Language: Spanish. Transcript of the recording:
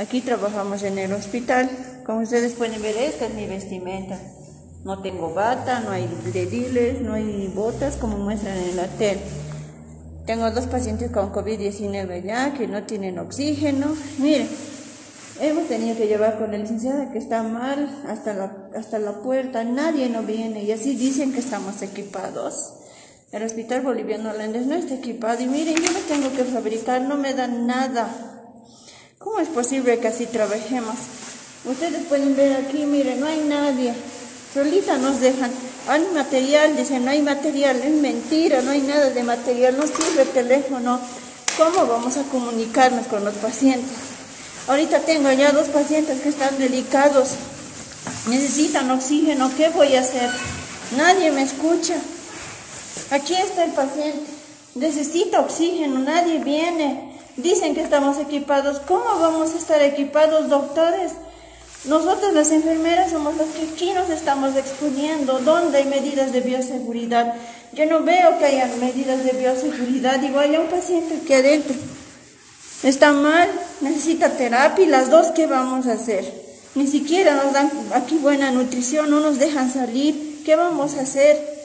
Aquí trabajamos en el hospital. Como ustedes pueden ver, esta es mi vestimenta. No tengo bata, no hay dediles, no hay botas, como muestran en la tele. Tengo dos pacientes con COVID-19 ya, que no tienen oxígeno. Miren, hemos tenido que llevar con la licenciada que está mal hasta la puerta. Nadie no viene y así dicen que estamos equipados. El Hospital Boliviano Holandés no está equipado y miren, yo no tengo que fabricar, no me dan nada. ¿Cómo es posible que así trabajemos? Ustedes pueden ver aquí, miren, no hay nadie. Solita nos dejan. Hay material, dicen, no hay material. Es mentira, no hay nada de material. No sirve el teléfono. ¿Cómo vamos a comunicarnos con los pacientes? Ahorita tengo ya dos pacientes que están delicados. Necesitan oxígeno. ¿Qué voy a hacer? Nadie me escucha. Aquí está el paciente. Necesita oxígeno. Nadie viene. Dicen que estamos equipados. ¿Cómo vamos a estar equipados, doctores? Nosotros las enfermeras somos las que aquí nos estamos exponiendo. ¿Dónde hay medidas de bioseguridad? Yo no veo que haya medidas de bioseguridad. Igual hay un paciente aquí adentro. Está mal, necesita terapia. ¿Y las dos qué vamos a hacer? Ni siquiera nos dan aquí buena nutrición, no nos dejan salir. ¿Qué vamos a hacer?